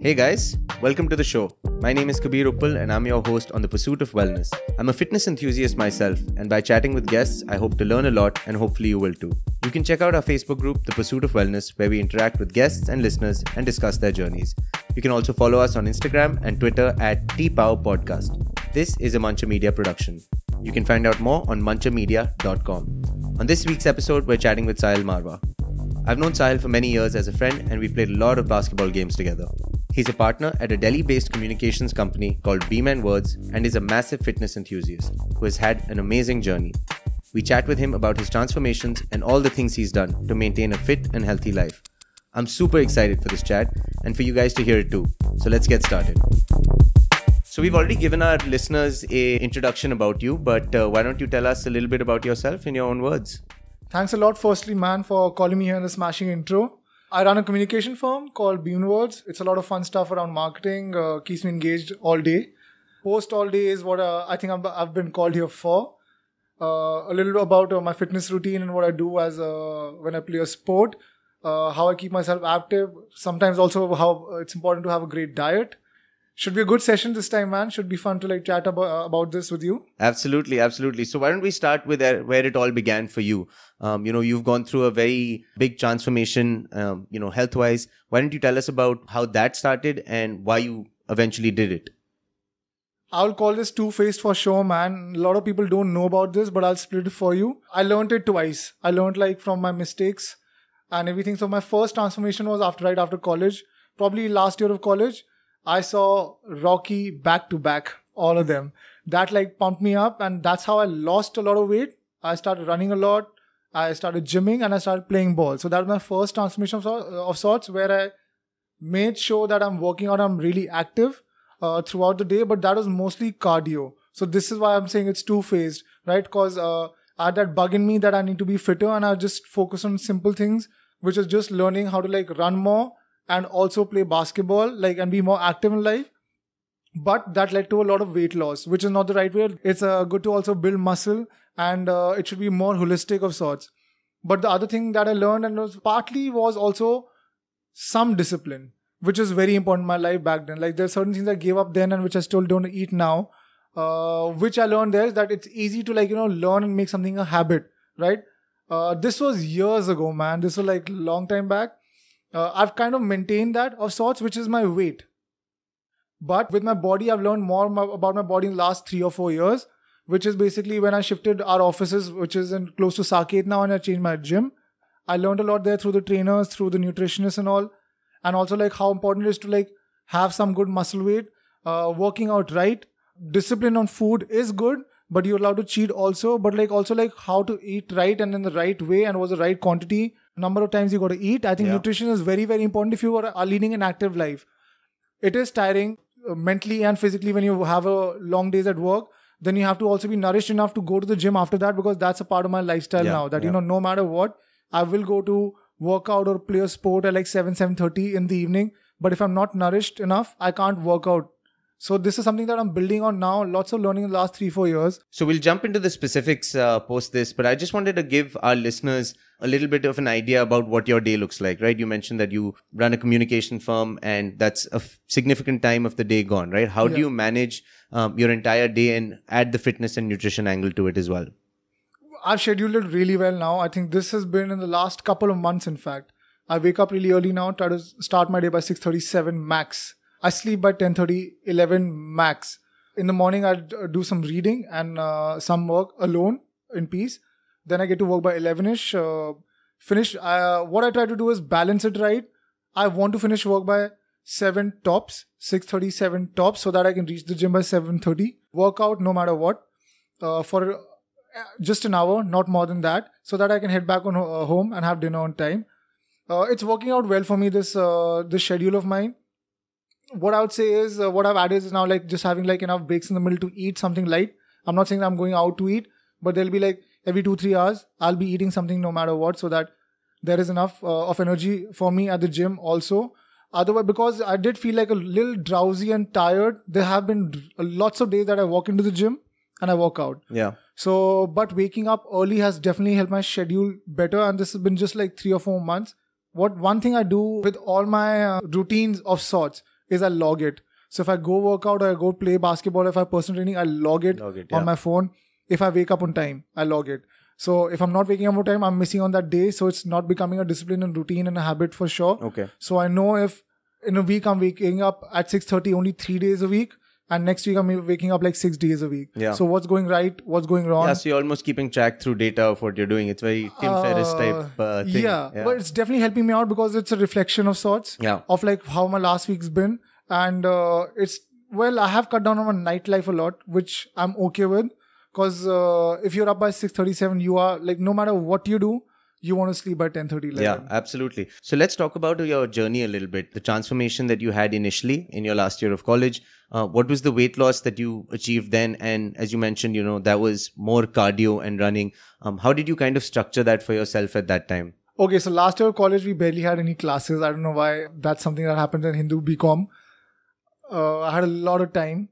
Hey guys, welcome to the show. My name is Kabir Uppal and I'm your host on The Pursuit of Wellness. I'm a fitness enthusiast myself, and by chatting with guests, I hope to learn a lot, and hopefully you will too. You can check out our Facebook group, The Pursuit of Wellness, where we interact with guests and listeners and discuss their journeys. You can also follow us on Instagram and Twitter at TPOW Podcast. This is a Muncher Media production. You can find out more on munchermedia.com. On this week's episode, we're chatting with Sahil Marwaha. I've known Sahil for many years as a friend, and we've played a lot of basketball games together. He's a partner at a Delhi-based communications company called Beam and Words and is a massive fitness enthusiast who has had an amazing journey. We chat with him about his transformations and all the things he's done to maintain a fit and healthy life. I'm super excited for this chat and for you guys to hear it too. So let's get started. So we've already given our listeners an introduction about you, but why don't you tell us a little bit about yourself in your own words? Thanks a lot, firstly, man, for calling me here in a smashing intro. I run a communication firm called Beam and Words. It's a lot of fun stuff around marketing, keeps me engaged all day. Post all day is what I think I've been called here for. A little bit about my fitness routine and what I do as when I play a sport, how I keep myself active, sometimes also how it's important to have a great diet. Should be a good session this time, man. Should be fun to like chat about this with you. Absolutely, absolutely. So why don't we start with where it all began for you? You've gone through a very big transformation, health-wise. Why don't you tell us about how that started and why you eventually did it? I'll call this two-faced for sure, man. A lot of people don't know about this, but I'll split it for you. I learned it twice. I learned from my mistakes and everything. So my first transformation was right after college, probably last year of college. I saw Rocky back to back, all of them. That pumped me up, and that's how I lost a lot of weight. I started running a lot. I started gymming and I started playing ball. So that was my first transformation of sorts, where I made sure that I'm working out. I'm really active throughout the day, but that was mostly cardio. So this is why I'm saying it's two-phased, right? Because I had that bug in me that I need to be fitter, and I just focus on simple things, which is just learning how to run more, and also play basketball, and be more active in life. But that led to a lot of weight loss, which is not the right way. It's good to also build muscle, and it should be more holistic of sorts. But the other thing that I learned, and was also some discipline, which is very important in my life back then. There are certain things I gave up then and which I still don't eat now, which I learned there is that it's easy to learn and make something a habit, right? This was years ago, man. This was long time back. I've kind of maintained that of sorts, which is my weight. But with my body, I've learned more about my body in the last 3 or 4 years, which is basically when I shifted our offices, which is close to Saket now, and I changed my gym. I learned a lot there through the trainers, through the nutritionists and all. And also how important it is to have some good muscle weight, working out right. Discipline on food is good, but you're allowed to cheat also. But how to eat right and in the right way and was the right quantity. Number of times you got to eat. I think nutrition is very, very important if you are leading an active life. It is tiring mentally and physically when you have a long days at work. Then you have to also be nourished enough to go to the gym after that, because that's a part of my lifestyle now. That no matter what, I will go to work out or play a sport at 7:30 in the evening. But if I'm not nourished enough, I can't work out. So this is something that I'm building on now. Lots of learning in the last 3-4 years. So we'll jump into the specifics post this, but I just wanted to give our listeners a little bit of an idea about what your day looks like, right? You mentioned that you run a communication firm, and that's a significant time of the day gone, right? How do you manage your entire day and add the fitness and nutrition angle to it as well? I've scheduled it really well now. I think this has been in the last couple of months, in fact. I wake up really early now, try to start my day by 6:37 max. I sleep by 10:30, 11 max. In the morning, I do some reading and some work alone in peace. Then I get to work by 11-ish. Finish. What I try to do is balance it right. I want to finish work by 7 tops, 6:37 tops, so that I can reach the gym by 7:30. Work out no matter what for just an hour, not more than that, so that I can head back on home and have dinner on time. It's working out well for me, this schedule of mine. What I would say is what I've added is now just having enough breaks in the middle to eat something light. I'm not saying I'm going out to eat, but there'll be every 2-3 hours I'll be eating something no matter what, so that there is enough of energy for me at the gym also. Otherwise, because I did feel a little drowsy and tired, there have been lots of days that I walk into the gym and I work out. Yeah. So, but waking up early has definitely helped my schedule better. And this has been just like 3 or 4 months. What one thing I do with all my routines of sorts is I log it. So if I go work out, I go play basketball, if I personal training, I log it on my phone. If I wake up on time, I log it. So if I'm not waking up on time, I'm missing on that day. So it's not becoming a discipline and routine and a habit for sure. Okay. So I know if in a week I'm waking up at 6:30 only 3 days a week. And next week, I'm waking up like 6 days a week. Yeah. So what's going right? What's going wrong? Yeah, so you're almost keeping track through data of what you're doing. It's very Tim Ferriss type thing. Yeah, yeah, but it's definitely helping me out because it's a reflection of sorts. Yeah. Of like how my last week's been. And it's, well, I have cut down on my nightlife a lot, which I'm okay with. Because if you're up by 6:37, you are like, no matter what you do, you want to sleep by 10:30. Yeah, absolutely. So let's talk about your journey a little bit. The transformation that you had initially in your last year of college. What was the weight loss that you achieved then? And as you mentioned, you know, that was more cardio and running. How did you kind of structure that for yourself at that time? Okay, so last year of college, we barely had any classes. I don't know why. That's something that happened in Hindu Bcom. I had a lot of time.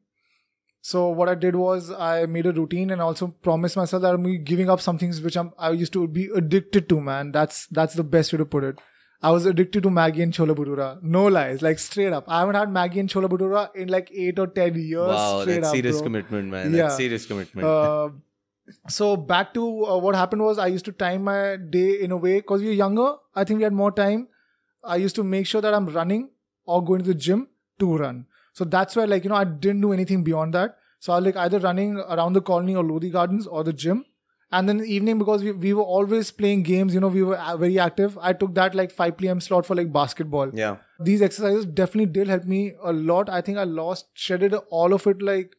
So what I did was I made a routine and also promised myself that I'm giving up some things which I used to be addicted to, man. That's the best way to put it. I was addicted to Maggie and Chola Budura. No lies, like straight up. I haven't had Maggie and Chola Budura in like 8 or 10 years. Wow, straight that's up, serious bro. Commitment, man. Yeah. That's serious commitment. So back to what happened was I used to time my day in a way because we were younger. I think we had more time. I used to make sure that I'm running or going to the gym to run. So that's where, like, you know, I didn't do anything beyond that. So I was like either running around the colony or Lodi Gardens or the gym. And then in the evening, because we were always playing games, you know, we were very active. I took that like 5 p.m. slot for like basketball. Yeah. These exercises definitely did help me a lot. I think I shedded all of it, like,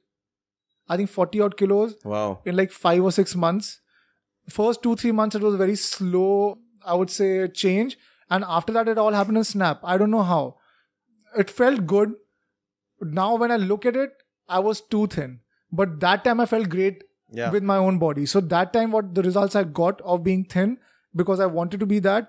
I think 40 odd kilos. Wow. In like 5 or 6 months. First 2-3 months, it was very slow, I would say, change. And after that, it all happened in a snap. I don't know how. It felt good. Now when I look at it, I was too thin. But that time I felt great with my own body. So that time what the results I got of being thin, because I wanted to be that,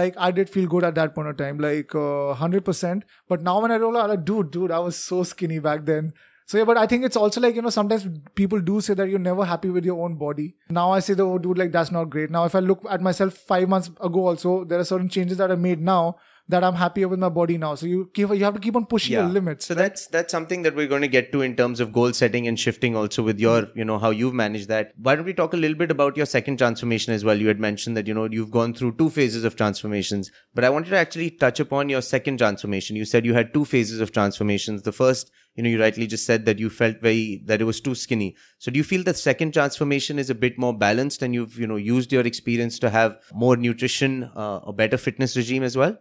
like I did feel good at that point of time, like 100%. But now when I roll out, I'm like, dude, I was so skinny back then. So yeah, but I think it's also like, you know, sometimes people do say that you're never happy with your own body. Now I say, oh dude, like that's not great. Now if I look at myself 5 months ago also, there are certain changes that I made now that I'm happier with my body now. So you have to keep on pushing your limits. So that's something that we're going to get to in terms of goal setting and shifting also with your, you know, how you've managed that. Why don't we talk a little bit about your second transformation as well? You had mentioned that, you know, you've gone through 2 phases of transformations, but I wanted to actually touch upon your second transformation. You said you had 2 phases of transformations. The first, you know, you rightly just said that you felt that it was too skinny. So do you feel the second transformation is a bit more balanced and you've, you know, used your experience to have more nutrition, a better fitness regime as well?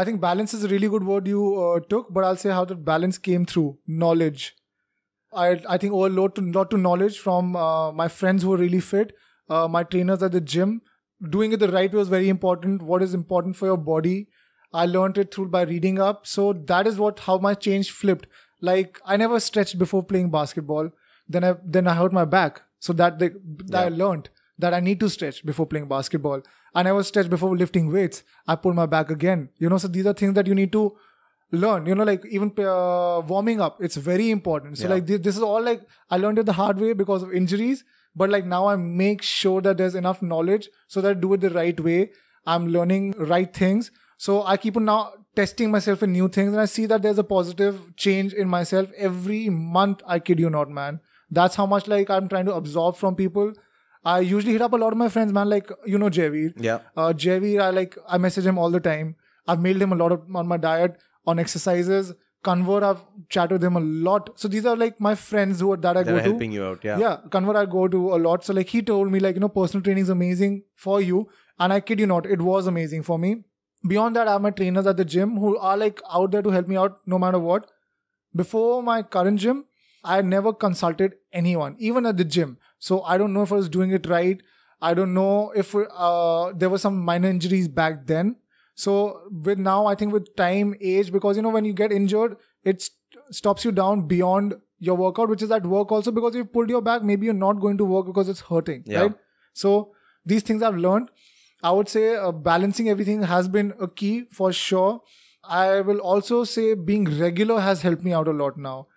I think balance is a really good word you took, but I'll say how the balance came through knowledge. I think overload to knowledge from my friends who were really fit, my trainers at the gym. Doing it the right way was very important. What is important for your body? I learned it through by reading up. So that is how my change flipped. Like I never stretched before playing basketball. Then I hurt my back. So I learned that I need to stretch before playing basketball. I never stretched before lifting weights. I pulled my back again. You know, so these are things that you need to learn. You know, like even warming up, it's very important. So like this is all like I learned it the hard way because of injuries. But like now I make sure that there's enough knowledge so that I do it the right way. I'm learning right things. So I keep on now testing myself in new things. And I see that there's a positive change in myself every month. I kid you not, man. That's how much like I'm trying to absorb from people. I usually hit up a lot of my friends, man, like, you know, Javir. Yeah. Javir, I message him all the time. I've mailed him a lot on my diet, on exercises. Kanwar, I've chatted with him a lot. So these are like my friends that I go to. They're helping you out, yeah. Yeah, Kanwar I go to a lot. So like he told me like, you know, personal training is amazing for you. And I kid you not, it was amazing for me. Beyond that, I have my trainers at the gym who are like out there to help me out no matter what. Before my current gym, I never consulted anyone, even at the gym. So I don't know if I was doing it right. I don't know if there were some minor injuries back then. So with now, I think with time, age, because, you know, when you get injured, it stops you down beyond your workout, which is at work also because you pulled your back. Maybe you're not going to work because it's hurting, right? So these things I've learned. I would say balancing everything has been a key for sure. I will also say being regular has helped me out a lot now.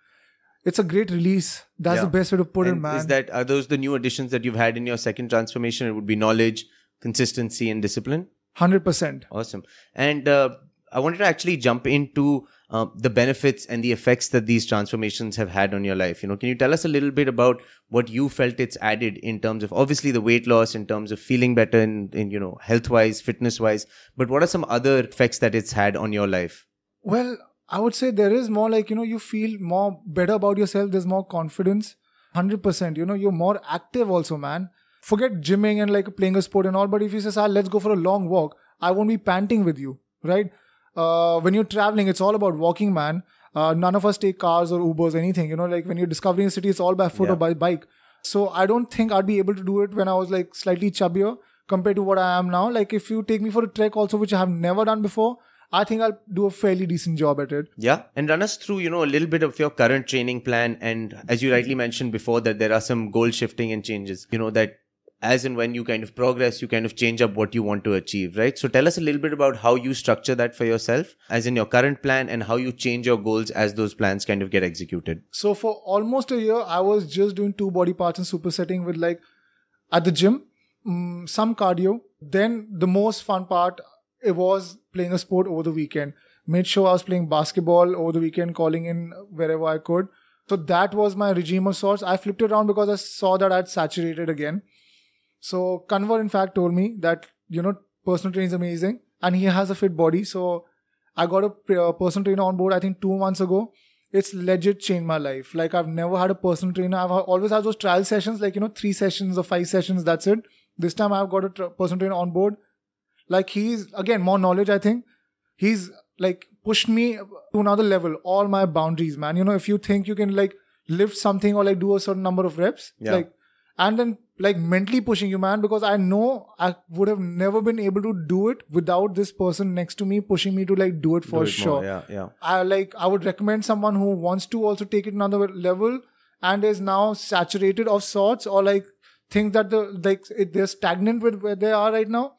It's a great release. That's the best way to put it, man. Are those the new additions that you've had in your second transformation? It would be knowledge, consistency, and discipline? 100%. Awesome. And I wanted to actually jump into the benefits and the effects that these transformations have had on your life. You know, can you tell us a little bit about what you felt it's added in terms of obviously the weight loss, in terms of feeling better in you know, health-wise, fitness-wise, but what are some other effects that it's had on your life? Well, I would say there is more like, you know, you feel more better about yourself. There's more confidence, 100%. You know, you're more active also, man. Forget gymming and like playing a sport and all. But if you say, let's go for a long walk, I won't be panting with you, right? When you're traveling, it's all about walking, man. None of us take cars or Ubers, anything. You know, like when you're discovering a city, it's all by foot or by bike. So I don't think I'd be able to do it when I was like slightly chubbier compared to what I am now. Like if you take me for a trek also, which I have never done before, I think I'll do a fairly decent job at it. Yeah. And run us through, you know, a little bit of your current training plan. And as you rightly mentioned before, that there are some goal shifting and changes, you know, that as and when you kind of progress, you kind of change up what you want to achieve, right? So tell us a little bit about how you structure that for yourself, as in your current plan, and how you change your goals as those plans kind of get executed. So for almost a year, I was just doing 2 body parts and supersetting with like at the gym, some cardio. Then the most fun part, it was playing a sport over the weekend. Made sure I was playing basketball over the weekend, calling in wherever I could. So that was my regime of sorts. I flipped it around because I saw that I'd saturated again. So Kanwar, in fact, told me that, you know, personal training is amazing and he has a fit body. So I got a personal trainer on board, I think 2 months ago. It's legit changed my life. Like I've never had a personal trainer. I've always had those trial sessions, like, you know, 3 sessions or 5 sessions. That's it. This time I've got a personal trainer on board. Like he's, again, more knowledge, I think. He's like pushed me to another level, all my boundaries, man. You know, if you think you can like lift something or like do a certain number of reps, like, and then like mentally pushing you, man, because I know I would have never been able to do it without this person next to me pushing me to like do it for sure. I would recommend someone who wants to also take it another level and is now saturated of sorts or like think that they're stagnant with where they are right now.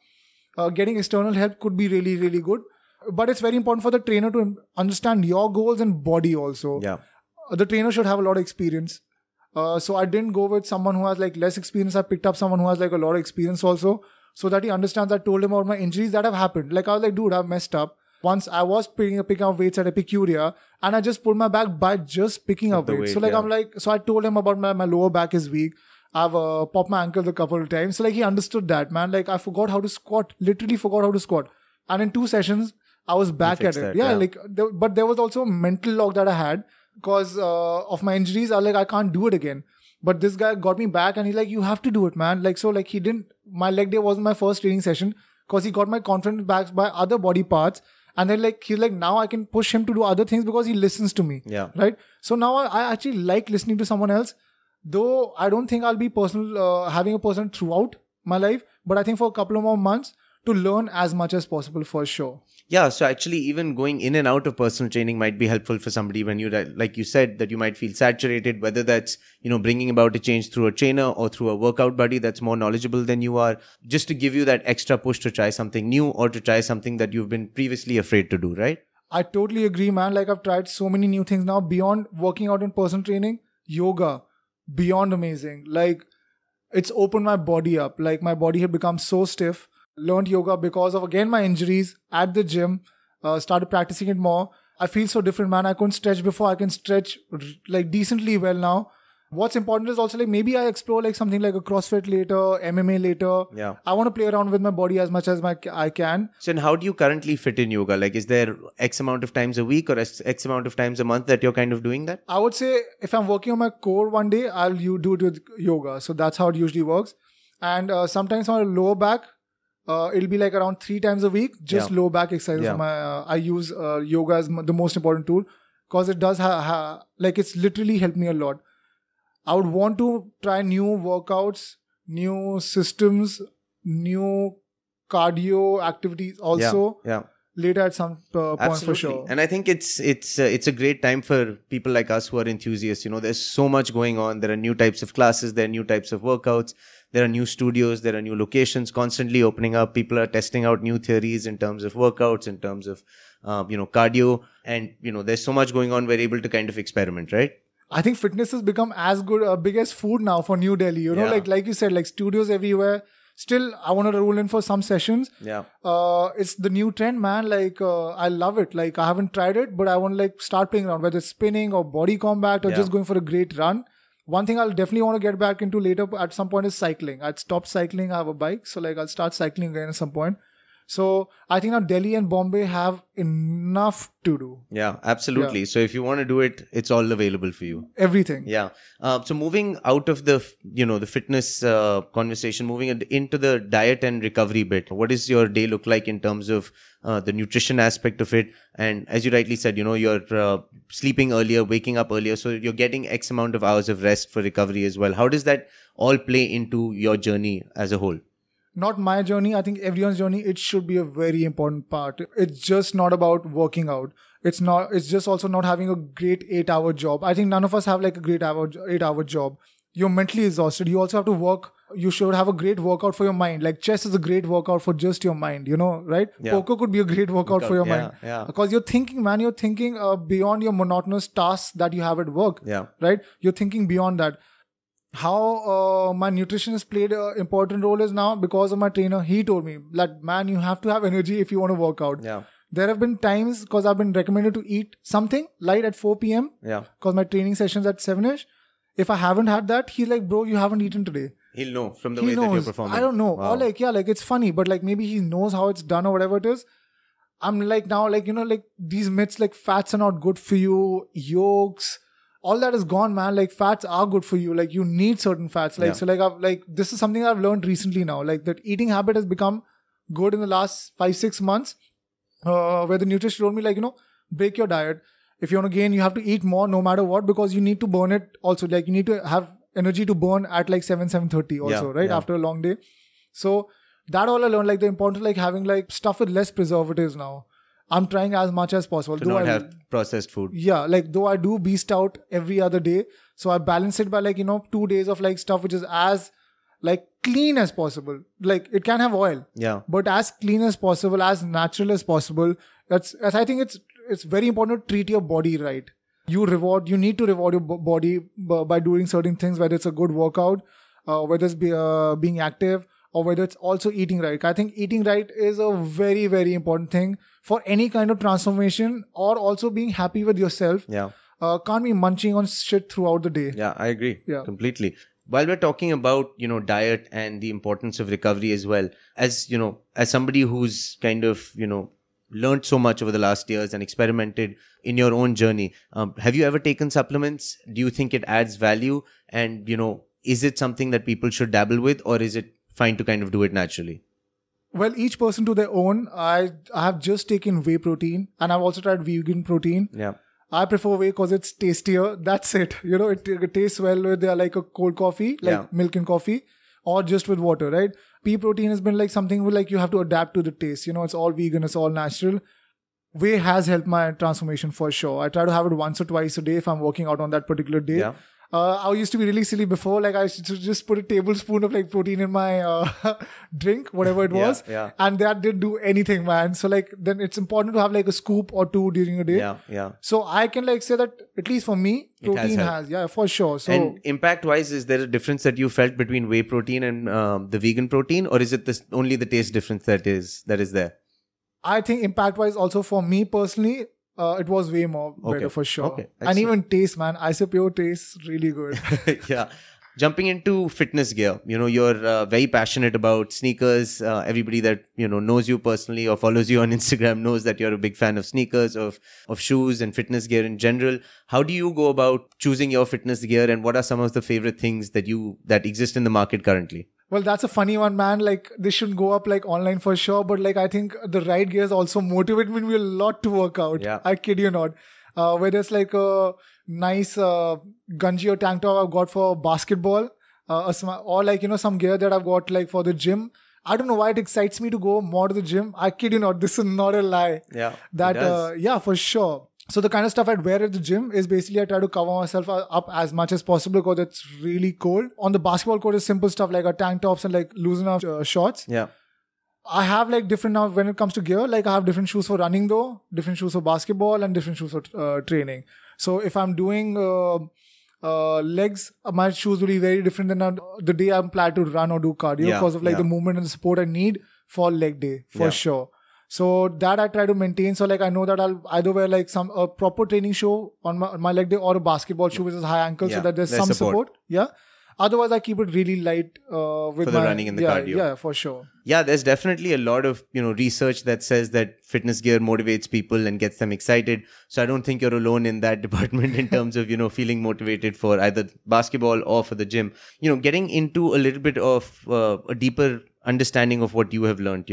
Getting external help could be really, really good. But it's very important for the trainer to understand your goals and body also. Yeah. The trainer should have a lot of experience. So I didn't go with someone who has like less experience. I picked up someone who has like a lot of experience also, so that he understands. I told him about my injuries that have happened. Like I was like, dude, I've messed up. Once I was picking up weights at Epicurea and I just pulled my back by just picking up weights. So like, I'm like, so I told him about my lower back is weak. I've popped my ankle a couple of times. So like he understood that, man. Like I forgot how to squat, literally forgot how to squat. And in 2 sessions, I was back at it. But there was also a mental lock that I had because of my injuries. I was like, I can't do it again. But this guy got me back and he's like, you have to do it, man. Like, so like he didn't, my leg day wasn't my first training session because he got my confidence back by other body parts. And then like, he's like, now I can push him to do other things because he listens to me. Yeah. Right. So now I actually like listening to someone else. Though I don't think I'll be having a person throughout my life, but I think for a couple of more months to learn as much as possible for sure. Yeah. So actually even going in and out of personal training might be helpful for somebody when you, like you said, that you might feel saturated, whether that's, you know, bringing about a change through a trainer or through a workout buddy that's more knowledgeable than you are, just to give you that extra push to try something new or to try something that you've been previously afraid to do, right? I totally agree, man. Like I've tried so many new things now beyond working out in personal training, yoga. Beyond amazing. Like it's opened my body up. Like my body had become so stiff. Learned yoga because of again my injuries at the gym. Started practicing it more. I feel so different, man. I couldn't stretch before. I can stretch like decently well now. What's important is also like maybe I explore like something like a CrossFit later, MMA later. Yeah. I want to play around with my body as much as I can. So and how do you currently fit in yoga? Like is there X amount of times a week or X amount of times a month that you're kind of doing that? I would say if I'm working on my core one day, I'll do it with yoga. So that's how it usually works. And sometimes on a lower back, it'll be like around 3 times a week. Just low back exercises. Yeah. I use yoga as the most important tool because it does like it's literally helped me a lot. I would want to try new workouts, new systems, new cardio activities also later at some point. Absolutely. For sure. And I think it's a great time for people like us who are enthusiasts. You know, there's so much going on. There are new types of classes. There are new types of workouts. There are new studios. There are new locations constantly opening up. People are testing out new theories in terms of workouts, in terms of, cardio. And, you know, there's so much going on. We're able to kind of experiment, right? I think fitness has become as good a big as food now for New Delhi. You know, like you said, like studios everywhere. Still, I wanted to roll in for some sessions. Yeah. It's the new trend, man. Like, I love it. Like, I haven't tried it, but I want to like start playing around, whether it's spinning or body combat or just going for a great run. One thing I'll definitely want to get back into later at some point is cycling. I'd stopped cycling. I have a bike. So like I'll start cycling again at some point. So I think now Delhi and Bombay have enough to do. Yeah, absolutely. Yeah. So if you want to do it, it's all available for you. Everything. Yeah. So moving out of the, you know, the fitness conversation, moving into the diet and recovery bit, what does your day look like in terms of the nutrition aspect of it? And as you rightly said, you know, you're sleeping earlier, waking up earlier. So you're getting X amount of hours of rest for recovery as well. How does that all play into your journey as a whole? Not my journey, I think everyone's journey, it should be a very important part. It's just not about working out. It's not. It's just also not having a great 8-hour job. I think none of us have like a great 8-hour job. You're mentally exhausted. You also have to work. You should have a great workout for your mind. Like chess is a great workout for just your mind, you know, right? Yeah. Poker could be a great workout for your mind. Yeah. Because you're thinking, man, you're thinking beyond your monotonous tasks that you have at work, right? You're thinking beyond that. How my nutritionist played an important role is now because of my trainer. He told me that, man, you have to have energy if you want to work out. Yeah. There have been times because I've been recommended to eat something light at 4 p.m. Yeah. Because my training session's at 7-ish. If I haven't had that, he's like, bro, you haven't eaten today. He'll know from the way that you're performing. I don't know. Wow. Or like, yeah, like it's funny, but like maybe he knows how it's done or whatever it is. I'm like now, like, you know, like these myths like fats are not good for you, yolks. All that is gone, man. Like fats are good for you. Like you need certain fats. Like, so like, I've like, this is something I've learned recently now, like that eating habit has become good in the last 5-6 months, where the nutrition told me like, you know, break your diet. If you want to gain, you have to eat more no matter what, because you need to burn it also. Like you need to have energy to burn at like 7, 7:30 also, right? Yeah. After a long day. So that all I learned, like the importance, like having like stuff with less preservatives now. I'm trying as much as possible. To not have processed food. Yeah, like though I do beast out every other day. So I balance it by like, you know, 2 days of like stuff which is as like clean as possible. Like it can have oil. Yeah. But as clean as possible, as natural as possible. That's I think it's very important to treat your body right. You need to reward your body by doing certain things, whether it's a good workout, whether it's being active, or whether it's also eating right. I think eating right is a very, very important thing for any kind of transformation, or also being happy with yourself. Yeah. Can't be munching on shit throughout the day. Yeah, I agree. Yeah. Completely. While we're talking about, you know, diet and the importance of recovery as well, as, you know, as somebody who's kind of, you know, learned so much over the last years and experimented in your own journey, have you ever taken supplements? Do you think it adds value? And, you know, is it something that people should dabble with, or is it fine to kind of do it naturally? Well, each person to their own. I have just taken whey protein, and I've also tried vegan protein. Yeah. I prefer whey because it's tastier. That's it. You know, it tastes well with like a cold coffee, like milk and coffea, or just with water, right? Pea protein has been like something where like you have to adapt to the taste. You know, it's all vegan, it's all natural. Whey has helped my transformation for sure. I try to have it once or twice a day if I'm working out on that particular day. Yeah. I used to be really silly before, like I used to just put a tablespoon of like protein in my drink, whatever it was, and that didn't do anything, man. So like then it's important to have like a scoop or two during a day. Yeah, yeah. So I can like say that at least for me, protein has for sure. So and impact wise, is there a difference that you felt between whey protein and the vegan protein, or is it only the taste difference that is there? I think impact wise, also for me personally, it was way more better for sure. Okay, and even taste, man. ISOPure tastes really good. Yeah. Jumping into fitness gear, you know, you're very passionate about sneakers. Everybody that, you know, knows you personally or follows you on Instagram knows that you're a big fan of sneakers, of shoes and fitness gear in general. How do you go about choosing your fitness gear, and what are some of the favorite things that exist in the market currently? Well, that's a funny one, man. Like, this should go up like online for sure. But like, I think the right gears also motivate me a lot to work out. Yeah. I kid you not. Whether it's like a nice ganji or tank top I've got for basketball, or like, you know, some gear that I've got like for the gym. I don't know why it excites me to go more to the gym. I kid you not. This is not a lie. Yeah. Yeah, for sure. So the kind of stuff I'd wear at the gym is basically I try to cover myself up as much as possible because it's really cold. On the basketball court is simple stuff like a tank tops and like loose enough shorts. Yeah. I have like different now when it comes to gear, like I have different shoes for running though, different shoes for basketball, and different shoes for training. So if I'm doing legs, my shoes will be very different than the day I'm planned to run or do cardio because of the movement and the support I need for leg day for sure. So that I try to maintain. So I know that I'll either wear a proper training shoe on my leg day or a basketball shoe which is high ankle so that there's some support. Otherwise, I keep it really light with the running and the cardio. Yeah, for sure. Yeah, there's definitely a lot of research that says that fitness gear motivates people and gets them excited. So I don't think you're alone in that department in terms of feeling motivated for either basketball or for the gym. Getting into a little bit of a deeper understanding of what you have learned.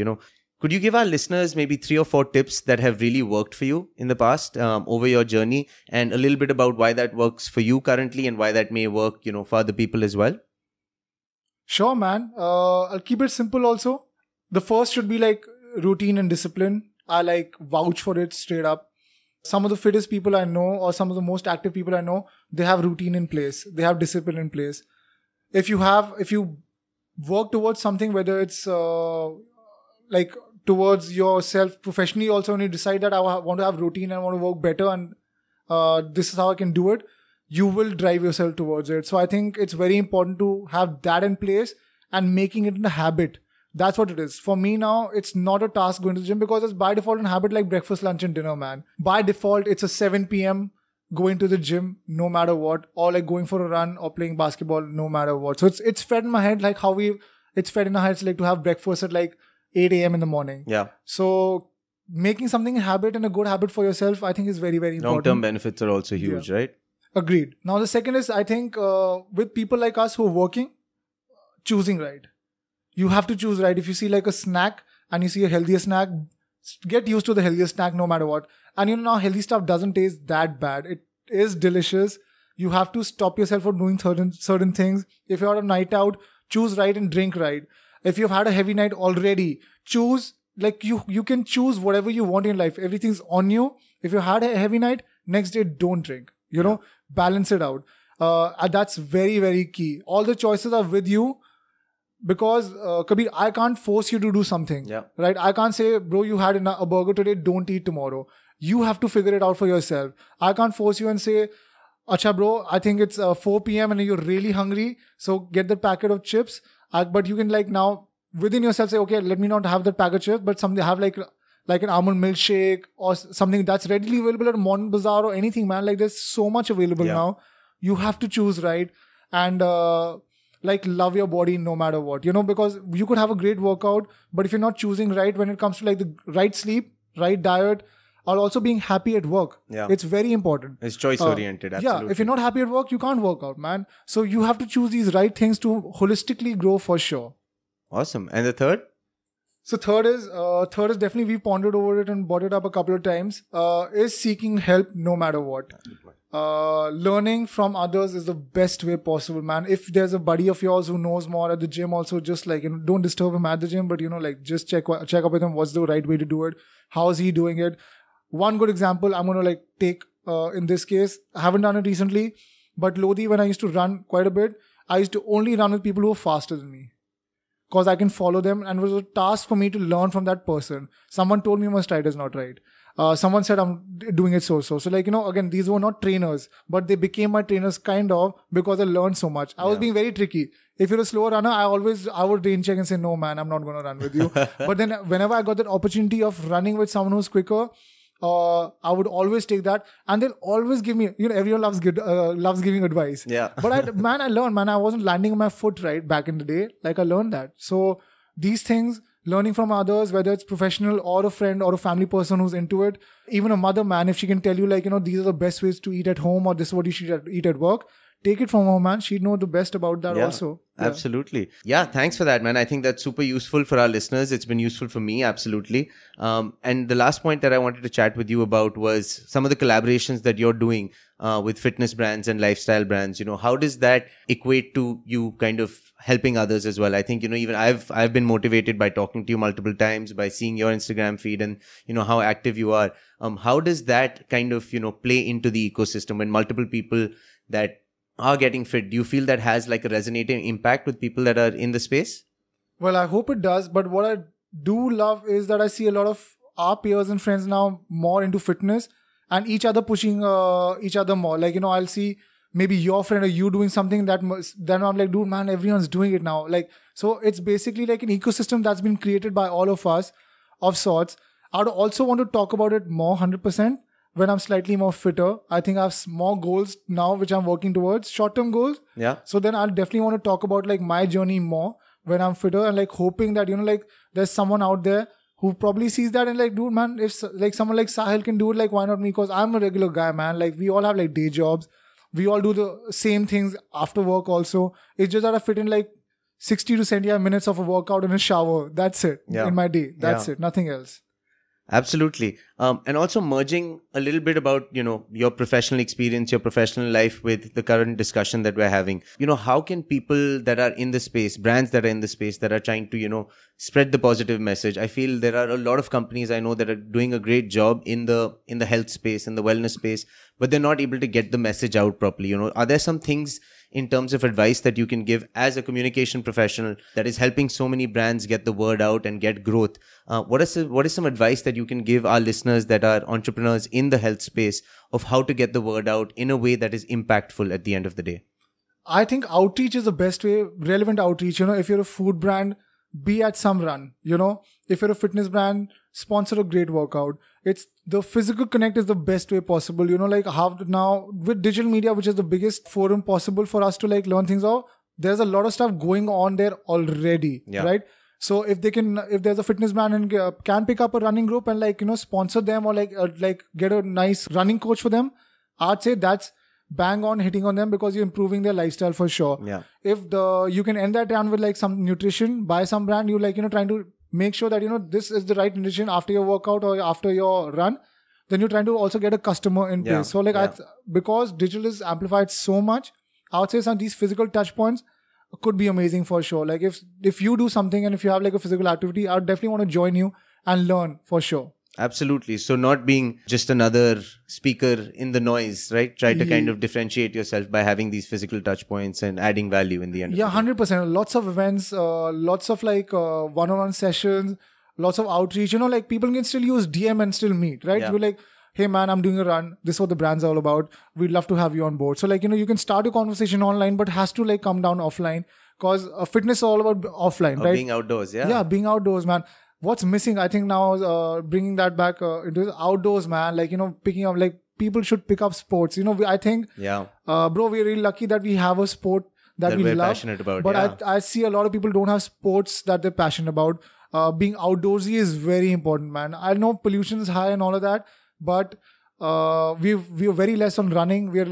Could you give our listeners maybe 3 or 4 tips that have really worked for you in the past over your journey, and a little bit about why that works for you currently and why that may work, for other people as well? Sure, man. I'll keep it simple also. The first should be routine and discipline. I vouch for it straight up. Some of the fittest people I know or some of the most active people I know, they have routine in place. They have discipline in place. If you work towards something, whether it's towards yourself professionally also, when you decide that I want to have routine and I want to work better and this is how I can do it, you will drive yourself towards it. So I think it's very important to have that in place and making it a habit. That's what it is. For me now, it's not a task going to the gym because it's by default a habit like breakfast, lunch and dinner, man. By default, it's a 7 p.m. going to the gym no matter what, or going for a run or playing basketball no matter what. So it's fed in my head it's fed in our heads to have breakfast at 8 a.m. in the morning. Yeah. So making something a habit and a good habit for yourself, I think is very, very important. Long-term benefits are also huge, right? Agreed. Now, the second is, I think with people like us who are working, choosing right. You have to choose right. If you see a snack and you see a healthier snack, get used to the healthier snack no matter what. And now healthy stuff doesn't taste that bad. It is delicious. You have to stop yourself from doing certain things. If you're on a night out, choose right and drink right. If you've had a heavy night already, choose, you can choose whatever you want in life. Everything's on you. If you had a heavy night, next day, don't drink, balance it out. That's very, very key. All the choices are with you because, Kabir, I can't force you to do something, right? I can't say, bro, you had a burger today, don't eat tomorrow. You have to figure it out for yourself. I can't force you and say, acha bro, I think it's 4 p.m. and you're really hungry. So get the packet of chips. But you can now within yourself say, okay, let me not have that package chip, but something have like an almond milkshake or something that's readily available at Modern Bazaar or anything, man. There's so much available now. You have to choose right and love your body no matter what, because you could have a great workout, but if you're not choosing right when it comes to the right sleep, right diet, or also being happy at work, it's very important. It's choice oriented, absolutely. Yeah, if you're not happy at work, you can't work out, man. So you have to choose these right things to holistically grow for sure. Awesome. And the third? So third is definitely, we pondered over it and brought it up a couple of times, is seeking help no matter what. Learning from others is the best way possible, man. If there's a buddy of yours who knows more at the gym, also just don't disturb him at the gym, but just check up with him. What's the right way to do it? How is he doing it? One good example I'm going to take in this case, I haven't done it recently, but Lodi, when I used to run quite a bit, I used to only run with people who were faster than me because I can follow them, and it was a task for me to learn from that person. Someone told me my stride is not right. Someone said I'm doing it so. So again, these were not trainers, but they became my trainers kind of because I learned so much. I was being very tricky. If you're a slow runner, I would rain check and say, no man, I'm not going to run with you. But then whenever I got that opportunity of running with someone who's quicker, I would always take that, and they'll always give me, everyone loves giving advice. Yeah. But I learned, man, I wasn't landing on my foot right back in the day. I learned that. So these things, learning from others, whether it's professional or a friend or a family person who's into it, even a mother, man, if she can tell you these are the best ways to eat at home or this is what you should eat at work, take it from her, man. She'd know the best about that also. Yeah. Absolutely. Yeah, thanks for that, man. I think that's super useful for our listeners. It's been useful for me, absolutely. And the last point that I wanted to chat with you about was some of the collaborations that you're doing with fitness brands and lifestyle brands. How does that equate to you kind of helping others as well? I think, even I've been motivated by talking to you multiple times, by seeing your Instagram feed and, how active you are. How does that kind of, play into the ecosystem when multiple people that are getting fit? Do you feel that has a resonating impact with people that are in the space? Well, I hope it does. But what I do love is that I see a lot of our peers and friends now more into fitness and each other pushing each other more. I'll see maybe your friend or you doing something that then I'm like, dude, man, everyone's doing it now. Like, so it's basically like an ecosystem that's been created by all of us of sorts. I'd also want to talk about it more 100% when I'm slightly more fitter. I think I have more goals now, which I'm working towards, short-term goals. Yeah. So then I'll definitely want to talk about like my journey more when I'm fitter and like hoping that, you know, like there's someone out there who probably sees that and like, dude, man, if like someone like Sahil can do it, like why not me? Because I'm a regular guy, man. Like we all have like day jobs. We all do the same things after work also. It's just that I fit in like 60 to 75 minutes of a workout and a shower. That's it. Yeah. In my day. That's it. Nothing else. Absolutely. And also merging a little bit about, you know, your professional experience, your professional life with the current discussion that we're having. You know, how can people that are in the space, brands that are in the space that are trying to, you know, spread the positive message? I feel there are a lot of companies I know that are doing a great job in the health space, in the wellness space, but they're not able to get the message out properly. You know, are there some things in terms of advice that you can give as a communication professional that is helping so many brands get the word out and get growth? What is some advice that you can give our listeners that are entrepreneurs in the health space of how to get the word out in a way that is impactful at the end of the day? I think outreach is the best way, relevant outreach. You know, if you're a food brand, be at some run. You know, if you're a fitness brand, sponsor a great workout. It's the physical connect is the best way possible. You know, like how now with digital media, which is the biggest forum possible for us to like learn things out, there's a lot of stuff going on there already, right? So if they can, if there's a fitness brand and can pick up a running group and like, you know, sponsor them or like get a nice running coach for them, I'd say that's bang on hitting on them because you're improving their lifestyle for sure. Yeah. If you can end that round with like some nutrition by some brand, you like, you know, trying to make sure that, you know, this is the right nutrition after your workout or after your run, then you're trying to also get a customer in place. So like, because digital is amplified so much, I would say some of these physical touch points could be amazing for sure. Like if you do something and if you have like a physical activity, I would definitely want to join you and learn for sure. Absolutely. So not being just another speaker in the noise, right? Try to kind of differentiate yourself by having these physical touch points and adding value in the end. Yeah, 100%. Lots of events, lots of like one-on-one sessions, lots of outreach. You know, like people can still use DM and still meet, right? You're like, hey man, I'm doing a run. This is what the brand's all about. We'd love to have you on board. So like, you know, you can start a conversation online, but has to like come down offline because fitness is all about offline, right? Being outdoors, yeah, being outdoors, man. What's missing, I think now, bringing that back into outdoors, man, like, you know, picking up, like, people should pick up sports. You know, I think, bro, we're really lucky that we have a sport that we love, passionate about, but I see a lot of people don't have sports that they're passionate about. Being outdoorsy is very important, man. I know pollution is high and all of that, but we are very less on running. We're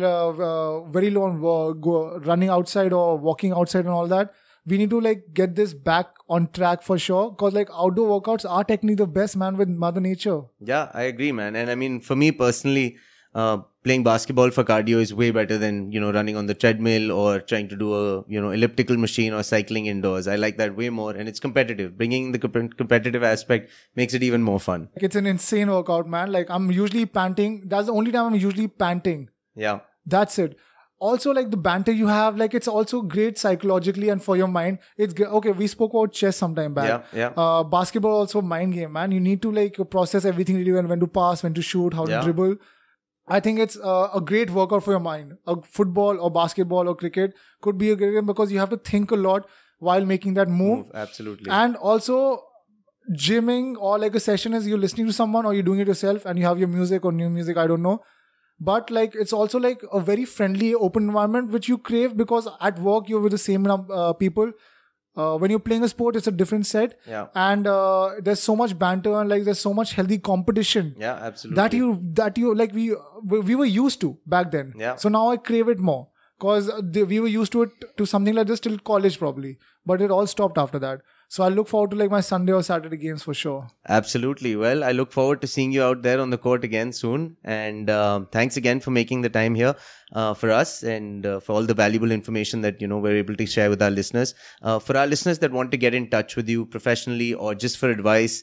very low on running outside or walking outside and all that. We need to like get this back on track for sure, because like outdoor workouts are technically the best, man, with Mother Nature. Yeah, I agree, man. And I mean, for me personally, playing basketball for cardio is way better than, you know, running on the treadmill or trying to do a, you know, elliptical machine or cycling indoors. I like that way more, and it's competitive. Bringing the competitive aspect makes it even more fun. Like, it's an insane workout, man. Like I'm usually panting. That's the only time I'm usually panting. Yeah. That's it. Also, like the banter you have, like it's also great psychologically and for your mind. It's okay. We spoke about chess sometime back. Basketball also mind game, man. You need to like process everything you do and when to pass, when to shoot, how to dribble. I think it's a great workout for your mind. Football or basketball or cricket could be a great game because you have to think a lot while making that move. Absolutely. And also, gymming or like a session is you're listening to someone or you're doing it yourself and you have your music or new music. I don't know. But like, it's also like a very friendly, open environment, which you crave because at work, you're with the same people. When you're playing a sport, it's a different set. Yeah. And there's so much banter and like, there's so much healthy competition. Yeah, absolutely. That you like, we were used to back then. Yeah. So now I crave it more because we were used to it, to something like this till college probably. But it all stopped after that. So I look forward to like my Sunday or Saturday games for sure. Absolutely. Well, I look forward to seeing you out there on the court again soon. And thanks again for making the time here for us and for all the valuable information that, you know, we're able to share with our listeners. For our listeners that want to get in touch with you professionally or just for advice,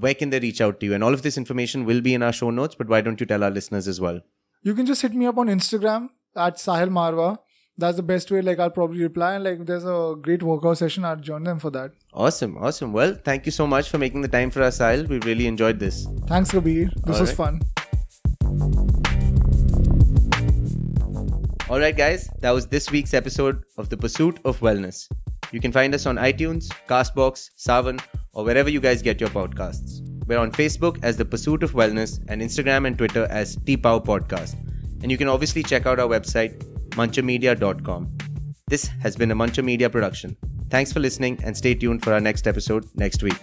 where can they reach out to you? And all of this information will be in our show notes, but why don't you tell our listeners as well? You can just hit me up on Instagram at Sahil Marwaha. That's the best way. Like, I'll probably reply, and like if there's a great workout session, I'll join them for that. Awesome. Well, thank you so much for making the time for us, Sahil. We really enjoyed this. Thanks, Kabir. This was fun. Alright guys, that was this week's episode of The Pursuit of Wellness. You can find us on iTunes, Castbox, Saavn, or wherever you guys get your podcasts. We're on Facebook as The Pursuit of Wellness and Instagram and Twitter as TPOW Podcast. And you can obviously check out our website, munchermedia.com. This has been a Muncher Media production. Thanks for listening and stay tuned for our next episode next week.